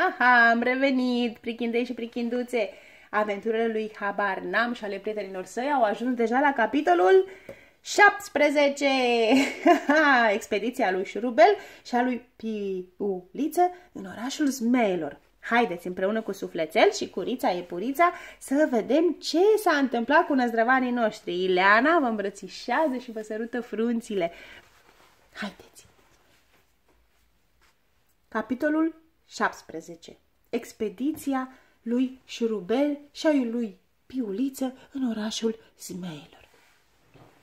Ha-ha, am revenit, prichindei și prichinduțe! Aventurile lui Habarnam și ale prietenilor săi au ajuns deja la capitolul 17! Expediția lui Șurubel și a lui Piuliță în orașul Zmeelor. Haideți împreună cu Suflețel și Curița, Iepurița, să vedem ce s-a întâmplat cu năzdrăvanii noștri. Ileana vă îmbrățișează și vă sărută frunțile. Haideți! Capitolul 17. Expediția lui Șurubel și a lui Piuliță în orașul Zmeelor.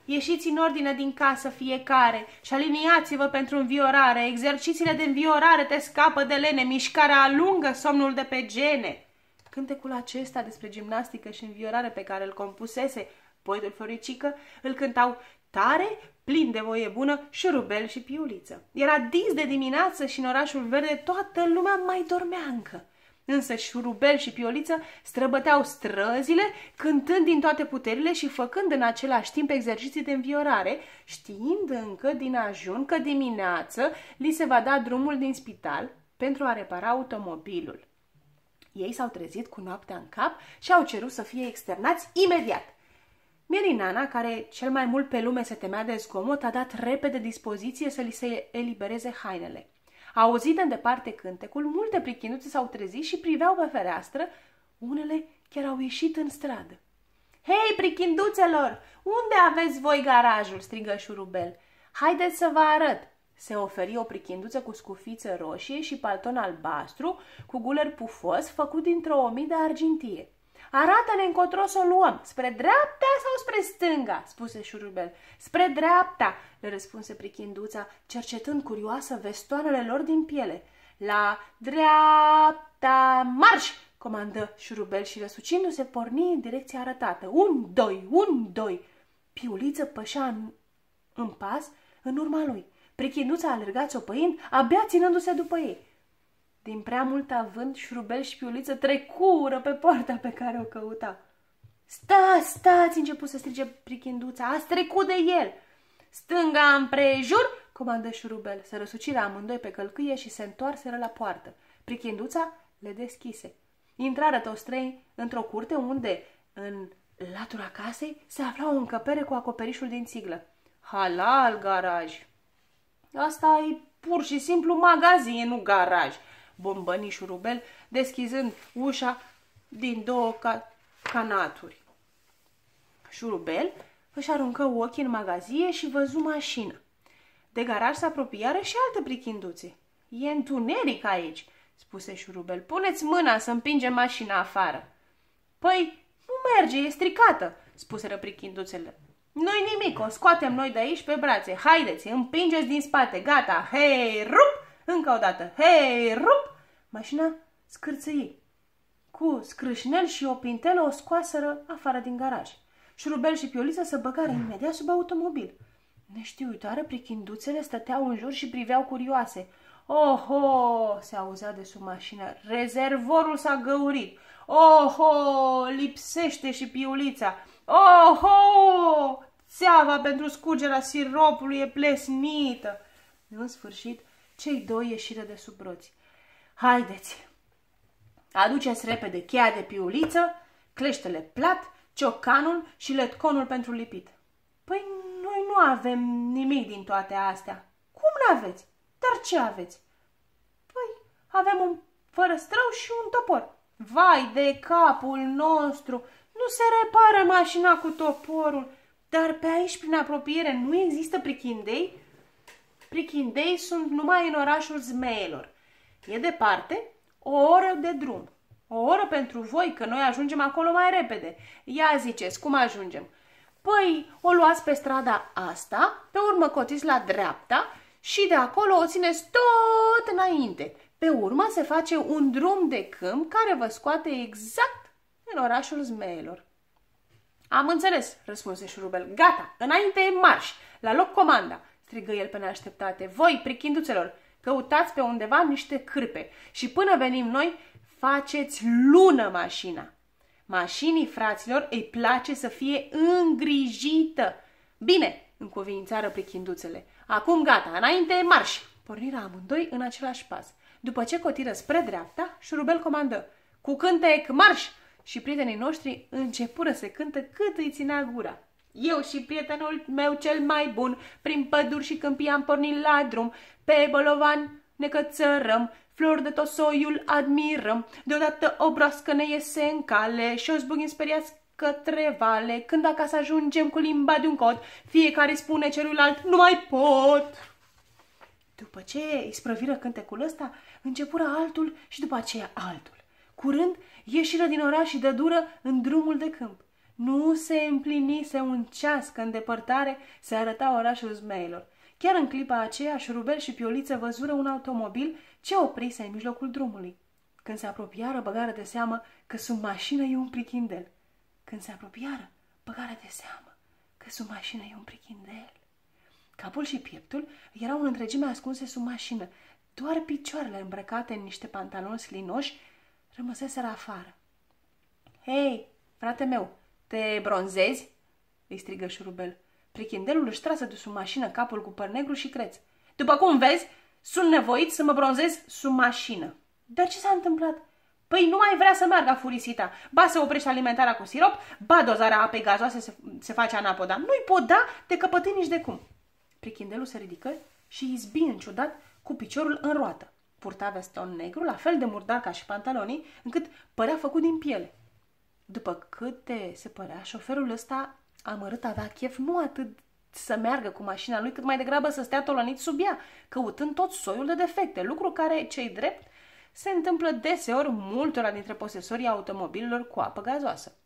Ieșiți în ordine din casă fiecare și aliniați-vă pentru înviorare. Exercițiile de înviorare te scapă de lene, mișcarea alungă somnul de pe gene. Cântecul acesta despre gimnastică și înviorare pe care îl compusese poetul Floricică îl cântau tare, plin de voie bună, Șurubel și Piuliță. Era dis de dimineață și în orașul verde toată lumea mai dormea încă. Însă Șurubel și Piuliță străbăteau străzile, cântând din toate puterile și făcând în același timp exerciții de înviorare, știind încă din ajun că dimineață li se va da drumul din spital pentru a repara automobilul. Ei s-au trezit cu noaptea în cap și au cerut să fie externați imediat. Mierinana, care cel mai mult pe lume se temea de zgomot, a dat repede dispoziție să li se elibereze hainele. Auzit de îndeparte cântecul, multe prichinduțe s-au trezit și priveau pe fereastră, unele chiar au ieșit în stradă. Hei, prichinduțelor, unde aveți voi garajul?" strigă Șurubel. Haideți să vă arăt!" Se oferi o prichinduță cu scufiță roșie și palton albastru, cu guler pufos, făcut dintr-o omidă argintie. Arată-ne încotro să o luăm, spre dreapta sau spre stânga?" spuse Șurubel. Spre dreapta!" le răspunse prichinduța, cercetând curioasă vestoanele lor din piele. La dreapta marș!" comandă Șurubel și, răsucindu-se, porni în direcția arătată. Un, doi, un, doi! Piuliță pășea în pas în urma lui. Prichinduța alerga țopăind, abia ținându-se după ei. Din prea mult avânt, Șurubel și Piuliță trecură pe poarta pe care o căuta. Stați, început să strige prichinduța, ați trecut de el. Stânga împrejur, comandă Șurubel. Se răsuciră amândoi pe călcâie și se întoarseră la poartă. Prichinduța le deschise. Intrară toți trei într-o curte unde, în latura casei, se afla o încăpere cu acoperișul din țiglă. Halal garaj! Asta e pur și simplu magazin, nu garaj! Bombăni Șurubel, deschizând ușa din două canaturi. Șurubel își aruncă ochii în magazie și văzu mașina. De garaj se apropiară și alte prichinduțe. E întuneric aici, spuse Șurubel. Puneți mâna să împingem mașina afară. Păi, nu merge, e stricată, spuseră prichinduțele. Nu-i nimic, o scoatem noi de aici pe brațe. Haideți, împingeți din spate, gata, hei, rup! Încă o dată, hei, rup! Mașina scârțâi. Cu scrâșnel și o pintelă o scoaseră afară din garaj. Șurubel și Piuliță se băgară imediat sub automobil. Neștiuitoare, prichinduțele stăteau în jur și priveau curioase. Oho, se auzea de sub mașină, rezervorul s-a găurit. Oho, lipsește și Piulița. Oho, țeava pentru scurgerea siropului e plesnită. În sfârșit, cei doi ieșiră de sub roți. Haideți! Aduceți repede cheia de Piuliță, cleștele plat, ciocanul și letconul pentru lipit. Păi noi nu avem nimic din toate astea. Cum n-aveți? Dar ce aveți? Păi avem un fărăstrău și un topor. Vai de capul nostru! Nu se repară mașina cu toporul. Dar pe aici, prin apropiere, nu există prichindei? Prichindei sunt numai în orașul Zmeelor. E departe, o oră de drum. O oră pentru voi, că noi ajungem acolo mai repede. Ia ziceți, cum ajungem? Păi, o luați pe strada asta, pe urmă cotiți la dreapta și de acolo o țineți tot înainte. Pe urmă se face un drum de câmp care vă scoate exact în orașul Zmeelor. Am înțeles, răspunse Șurubel. Gata, înainte marș, la loc comanda. Strigă el pe neașteptate. Voi, prichinduțelor, căutați pe undeva niște cârpe și până venim noi, faceți lună mașina. Mașinii fraților îi place să fie îngrijită. Bine, încuviințară prichinduțele. Acum gata, înainte marș! Porniră amândoi în același pas. După ce cotiră spre dreapta, Șurubel comandă: "Cu cântec, marș!" Și prietenii noștri începură să cântă cât îi ținea gura. Eu și prietenul meu cel mai bun, prin păduri și câmpii am pornit la drum, pe bolovan ne cățărăm, flori de tot soiul admirăm, deodată o broască ne iese în cale și o zbugim speriați către vale. Când acasă ajungem cu limba de un cod, fiecare spune celuilalt: "Nu mai pot!" După ce îi sprăviră cântecul ăsta, începură altul și după aceea altul. Curând ieșiră din oraș și dădură în drumul de câmp. Nu se împlinise un ceas că în depărtare se arăta orașul zmeilor. Chiar în clipa aceea, Șurubel și Piuliță văzură un automobil ce oprise în mijlocul drumului. Când se apropiară, băgară de seamă că sub mașină e un prichindel. Capul și pieptul erau în întregime ascunse sub mașină. Doar picioarele îmbrăcate în niște pantaloni slinoși rămăseseră afară. "Hei, frate meu, te bronzezi?" îi strigă Șurubel. Prichindelul își trase de sub mașină capul cu păr negru și creț. "După cum vezi, sunt nevoit să mă bronzez sub mașină." "Dar ce s-a întâmplat?" "Păi nu mai vrea să meargă furisita. Ba se oprește alimentarea cu sirop, ba dozarea apei gazoase se face anapoda. Nu-i pot da de căpătâi nici de cum." Prichindelul se ridică și izbi în ciudat cu piciorul în roată. Purta veston negru, la fel de murdar ca și pantalonii, încât părea făcut din piele. După câte se părea, șoferul ăsta amărât avea chef nu atât să meargă cu mașina lui, cât mai degrabă să stea tolănit sub ea, căutând tot soiul de defecte, lucru care, ce-i drept, se întâmplă deseori multora dintre posesorii automobililor cu apă gazoasă.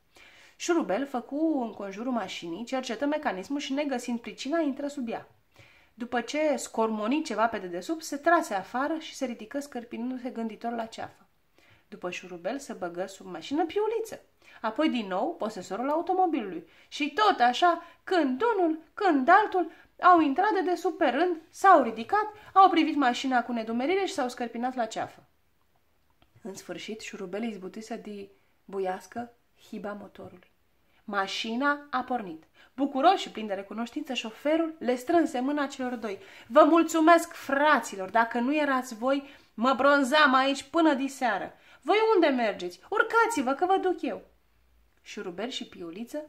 Șurubel făcu în conjurul mașinii, cercetă mecanismul și, negăsind pricina, intră sub ea. După ce scormoni ceva pe dedesubt, se trase afară și se ridică scârpinându-se gânditor la ceafă. După Șurubel se băgă sub mașină Piuliță, apoi din nou posesorul automobilului. Și tot așa, când unul, când altul, au intrat dedesubt pe rând, s-au ridicat, au privit mașina cu nedumerire și s-au scărpinat la ceafă. În sfârșit, Șurubel izbuti să dibuiască hiba motorului. Mașina a pornit. Bucuros și plin de recunoștință, șoferul le strânse mâna celor doi. "Vă mulțumesc, fraților, dacă nu erați voi, mă bronzam aici până diseară. Voi unde mergeți? Urcați-vă că vă duc eu." Șurubel și Piuliță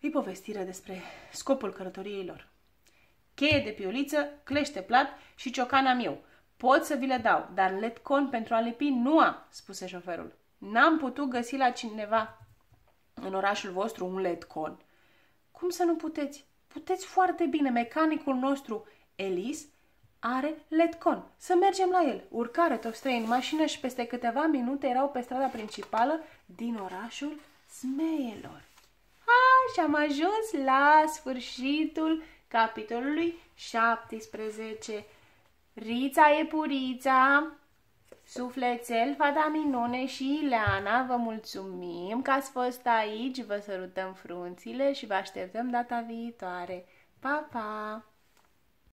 îi povestiră despre scopul călătoriei lor. "Cheie de piuliță, clește plat și ciocanam eu. Pot să vi le dau, dar letcon pentru a lipi nu am," spuse șoferul. "N-am putut găsi la cineva în orașul vostru un letcon." "Cum să nu puteți? Puteți foarte bine. Mecanicul nostru, Elis, are letcon. Să mergem la el." Urcare toți trei în mașină și peste câteva minute erau pe strada principală din orașul zmeelor. Și am ajuns la sfârșitul capitolului 17. Rița, Iepurița, Suflețel, Fata Minune și Ileana, vă mulțumim că ați fost aici, vă sărutăm frunțile și vă așteptăm data viitoare. Pa, pa!